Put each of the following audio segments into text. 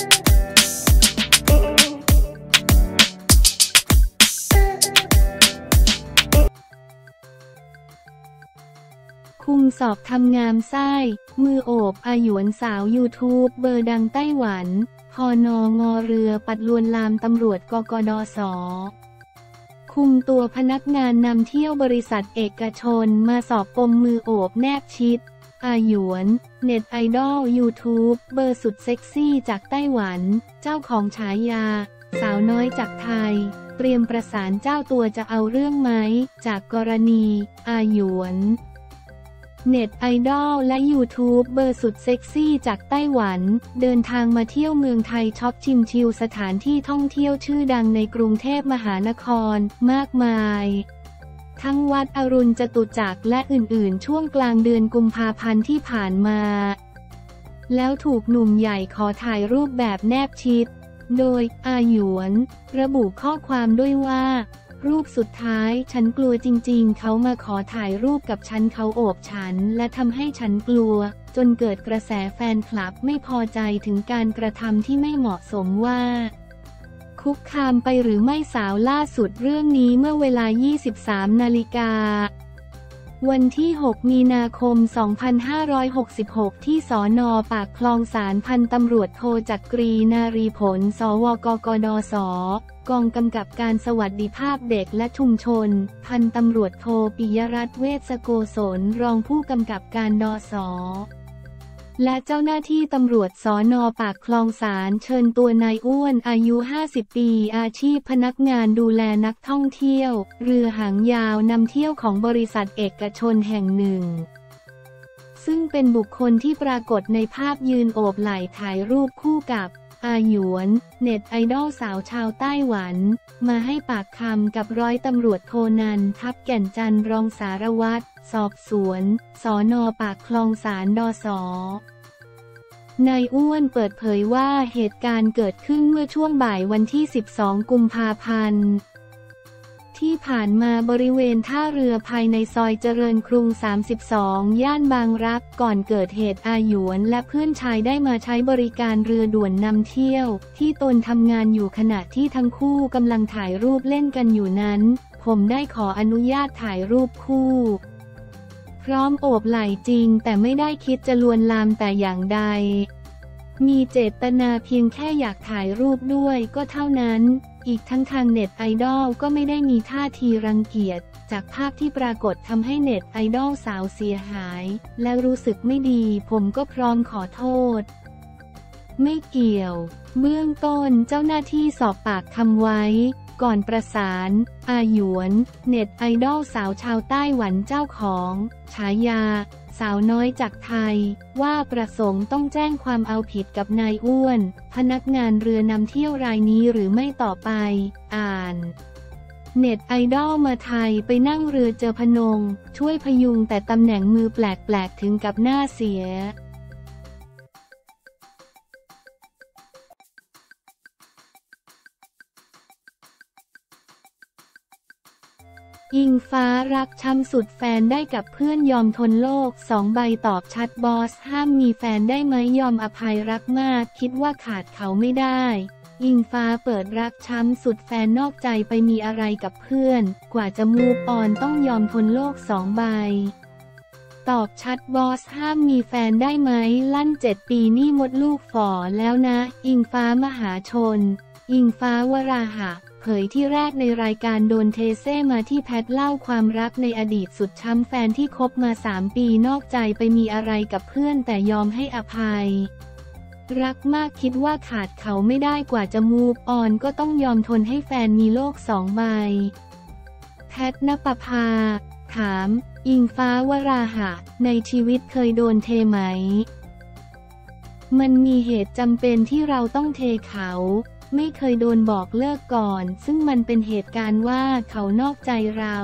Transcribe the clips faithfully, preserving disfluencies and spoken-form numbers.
คุมสอบทำงามไส้มือโอบอาหยวนสาว ยูทูบ เบอร์ดังไต้หวันพนงเรือปัดลวนลามตำรวจกกดสคุมตัวพนักงานนำเที่ยวบริษัทเอกชนมาสอบปมมือโอบแนบชิดอาหยวนเน็ตไอดอล ยูทูบ เบอร์สุดเซ็กซี่จากไต้หวันเจ้าของฉายาสาวน้อยจากไทยเตรียมประสานเจ้าตัวจะเอาเรื่องไหมจากกรณีอาหยวนเน็ตไอดอลและยูทูบเบอร์สุดเซ็กซี่จากไต้หวันเดินทางมาเที่ยวเมืองไทยช็อปชิมชิลสถานที่ท่องเที่ยวชื่อดังในกรุงเทพมหานครมากมายทั้งวัดอรุณจตุจักรและอื่นๆช่วงกลางเดือนกุมภาพันธ์ที่ผ่านมาแล้วถูกหนุ่มใหญ่ขอถ่ายรูปแบบแนบชิดโดยอาหยวนระบุข้อความด้วยว่ารูปสุดท้ายฉันกลัวจริงๆเขามาขอถ่ายรูปกับฉันเขาโอบฉันและทำให้ฉันกลัวจนเกิดกระแสแฟนคลับไม่พอใจถึงการกระทำที่ไม่เหมาะสมว่าคุกคามไปหรือไม่สาวล่าสุดเรื่องนี้เมื่อเวลา ยี่สิบสามนาฬิกาวันที่หกมีนาคมสองพันห้าร้อยหกสิบหกที่สน.ปากคลองสารพันตำรวจโทจักรีนารีผลสวกกดสกองกำกับการสวัสดิภาพเด็กและชุมชนพันตำรวจโทปิยรัตน์เวชโกศลรองผู้กำกับการดสและเจ้าหน้าที่ตำรวจสน.ปากคลองสารเชิญตัวนายอ้วนอายุห้าสิบปีอาชีพพนักงานดูแลนักท่องเที่ยวเรือหางยาวนำเที่ยวของบริษัทเอกชนแห่งหนึ่งซึ่งเป็นบุคคลที่ปรากฏในภาพยืนโอบไหล่ถ่ายรูปคู่กับอาหยวนเน็ตไอดอลสาวชาวไต้หวันมาให้ปากคำกับร้อยตำรวจโทนันท์ ทับแก่นจันทร์รองสารวัตรสอบสวนสน.ปากคลองสารดส.นายอ้วนเปิดเผยว่าเหตุการณ์เกิดขึ้นเมื่อช่วงบ่ายวันที่สิบสองกุมภาพันธ์ที่ผ่านมาบริเวณท่าเรือภายในซอยเจริญกรุงสามสิบสองย่านบางรักก่อนเกิดเหตุอาหยวนและเพื่อนชายได้มาใช้บริการเรือด่วนนำเที่ยวที่ตนทำงานอยู่ขณะที่ทั้งคู่กำลังถ่ายรูปเล่นกันอยู่นั้นผมได้ขออนุญาตถ่ายรูปคู่พร้อมโอบไหล่จริงแต่ไม่ได้คิดจะลวนลามแต่อย่างใดมีเจตนาเพียงแค่อยากถ่ายรูปด้วยก็เท่านั้นอีกทั้งทางเน็ตไอดอลก็ไม่ได้มีท่าทีรังเกียจจากภาพที่ปรากฏทำให้เน็ตไอดอลสาวเสียหายและรู้สึกไม่ดีผมก็พร้อมขอโทษไม่เกี่ยวเบื้องต้นเจ้าหน้าที่สอบปากคำไว้ก่อนประสานอาหยวนเน็ตไอดอลสาวชาวไต้หวันเจ้าของฉายาสาวน้อยจากไทยว่าประสงค์ต้องแจ้งความเอาผิดกับนายอ้วนพนักงานเรือนำเที่ยวรายนี้หรือไม่ต่อไปอ่านเน็ตไอดอลมาไทยไปนั่งเรือเจอพนงช่วยพยุงแต่ตำแหน่งมือแปลกๆถึงกับหน้าเสียอิงฟ้ารักช้ำสุดแฟนได้กับเพื่อนยอมทนโลกสองใบตอบชัดบอสห้ามมีแฟนได้ไหมยอมอภัยรักมากคิดว่าขาดเขาไม่ได้อิงฟ้าเปิดรักช้ำสุดแฟนนอกใจไปมีอะไรกับเพื่อนกว่าจะมูฟออนต้องยอมทนโลกสองใบตอบชัดบอสห้ามมีแฟนได้ไหมลั่นเจ็ดปีนี่มดลูกฝ่อแล้วนะอิงฟ้ามหาชนอิงฟ้าวราหะเผยที่แรกในรายการโดนเทเซ่มาที่แพทเล่าความรักในอดีตสุดช้ำแฟนที่คบมาสามปีนอกใจไปมีอะไรกับเพื่อนแต่ยอมให้อภัยรักมากคิดว่าขาดเขาไม่ได้กว่าจะมูฟออนก็ต้องยอมทนให้แฟนมีโลกสองใบแพทณปภาถามอิงฟ้าวราหะในชีวิตเคยโดนเทไหมมันมีเหตุจำเป็นที่เราต้องเทเขาไม่เคยโดนบอกเลิกก่อนซึ่งมันเป็นเหตุการณ์ว่าเขานอกใจเรา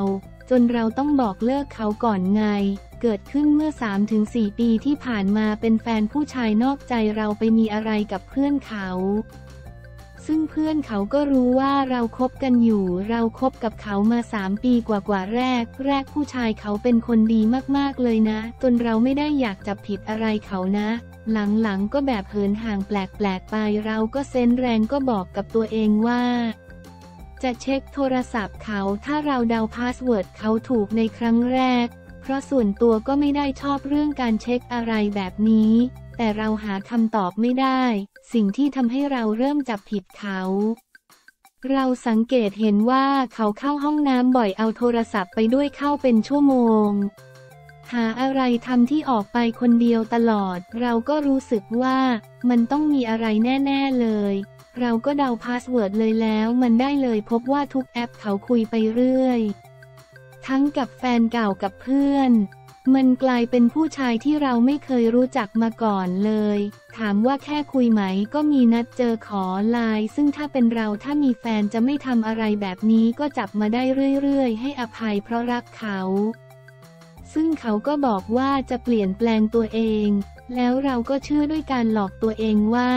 จนเราต้องบอกเลิกเขาก่อนไงเกิดขึ้นเมื่อ สามถึงสี่ปีที่ผ่านมาเป็นแฟนผู้ชายนอกใจเราไปมีอะไรกับเพื่อนเขาซึ่งเพื่อนเขาก็รู้ว่าเราคบกันอยู่เราคบกับเขามาสามปีกว่าๆแรกแรกผู้ชายเขาเป็นคนดีมากๆเลยนะจนเราไม่ได้อยากจับผิดอะไรเขานะ หลังๆก็แบบเหินห่างแปลกๆไปเราก็เซนส์แรงก็บอกกับตัวเองว่าจะเช็คโทรศัพท์เขาถ้าเราเดาพาสเวิร์ดเขาถูกในครั้งแรกเพราะส่วนตัวก็ไม่ได้ชอบเรื่องการเช็คอะไรแบบนี้แต่เราหาคำตอบไม่ได้สิ่งที่ทำให้เราเริ่มจับผิดเขาเราสังเกตเห็นว่าเขาเข้าห้องน้ำบ่อยเอาโทรศัพท์ไปด้วยเข้าเป็นชั่วโมงหาอะไรทำที่ออกไปคนเดียวตลอดเราก็รู้สึกว่ามันต้องมีอะไรแน่ๆเลยเราก็เดาพาสเวิร์ดเลยแล้วมันได้เลยพบว่าทุกแอปเขาคุยไปเรื่อยทั้งกับแฟนเก่ากับเพื่อนมันกลายเป็นผู้ชายที่เราไม่เคยรู้จักมาก่อนเลยถามว่าแค่คุยไหมก็มีนัดเจอขอไลน์ซึ่งถ้าเป็นเราถ้ามีแฟนจะไม่ทำอะไรแบบนี้ก็จับมาได้เรื่อยๆให้อภัยเพราะรักเขาซึ่งเขาก็บอกว่าจะเปลี่ยนแปลงตัวเองแล้วเราก็เชื่อด้วยการหลอกตัวเองว่า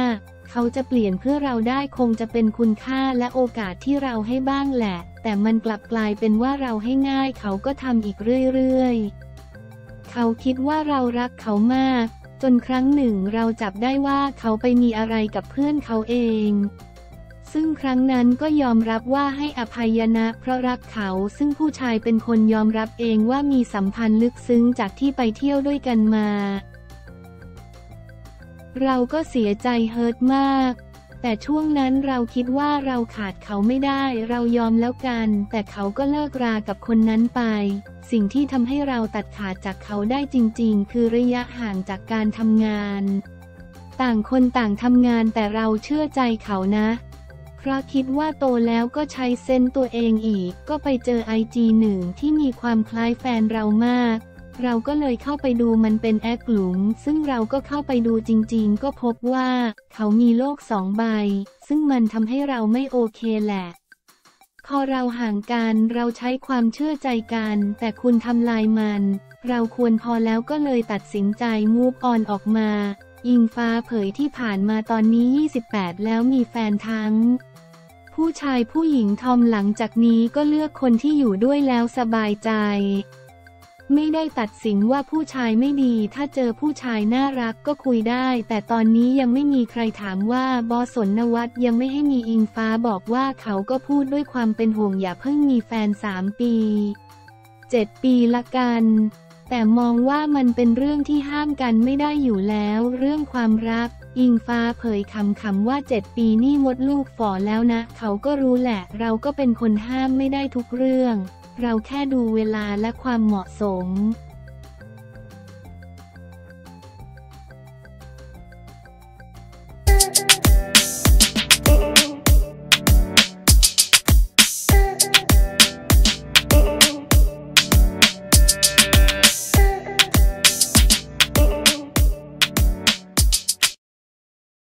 เขาจะเปลี่ยนเพื่อเราได้คงจะเป็นคุณค่าและโอกาสที่เราให้บ้างแหละแต่มันกลับกลายเป็นว่าเราให้ง่ายเขาก็ทำอีกเรื่อยๆเขาคิดว่าเรารักเขามากจนครั้งหนึ่งเราจับได้ว่าเขาไปมีอะไรกับเพื่อนเขาเองซึ่งครั้งนั้นก็ยอมรับว่าให้อภัยนะเพราะรักเขาซึ่งผู้ชายเป็นคนยอมรับเองว่ามีสัมพันธ์ลึกซึ้งจากที่ไปเที่ยวด้วยกันมาเราก็เสียใจเฮิร์ตมากแต่ช่วงนั้นเราคิดว่าเราขาดเขาไม่ได้เรายอมแล้วกันแต่เขาก็เลิกรากับคนนั้นไปสิ่งที่ทำให้เราตัดขาดจากเขาได้จริงๆคือระยะห่างจากการทำงานต่างคนต่างทำงานแต่เราเชื่อใจเขานะเพราะคิดว่าโตแล้วก็ใช้เส้นตัวเองอีกก็ไปเจอไอจีหนึ่งที่มีความคล้ายแฟนเรามากเราก็เลยเข้าไปดูมันเป็นแอคหลุมซึ่งเราก็เข้าไปดูจริงๆก็พบว่าเขามีโลกสองใบซึ่งมันทำให้เราไม่โอเคแหละพอเราห่างกันเราใช้ความเชื่อใจกันแต่คุณทำลายมันเราควรพอแล้วก็เลยตัดสินใจมูฟออนออกมาอิงฟ้าเผยที่ผ่านมาตอนนี้ยี่สิบแปดแล้วมีแฟนทั้งผู้ชายผู้หญิงทอมหลังจากนี้ก็เลือกคนที่อยู่ด้วยแล้วสบายใจไม่ได้ตัดสินว่าผู้ชายไม่ดีถ้าเจอผู้ชายน่ารักก็คุยได้แต่ตอนนี้ยังไม่มีใครถามว่าบอสนวัตรยังไม่ให้มีอิงฟ้าบอกว่าเขาก็พูดด้วยความเป็นห่วงอย่าเพิ่งมีแฟนสามปีเจ็ดปีละกันแต่มองว่ามันเป็นเรื่องที่ห้ามกันไม่ได้อยู่แล้วเรื่องความรักอิงฟ้าเผยคำคำว่าเจ็ดปีนี่มดลูกฝ่อแล้วนะเขาก็รู้แหละเราก็เป็นคนห้ามไม่ได้ทุกเรื่องเราแค่ดูเวลาและความเหมาะสม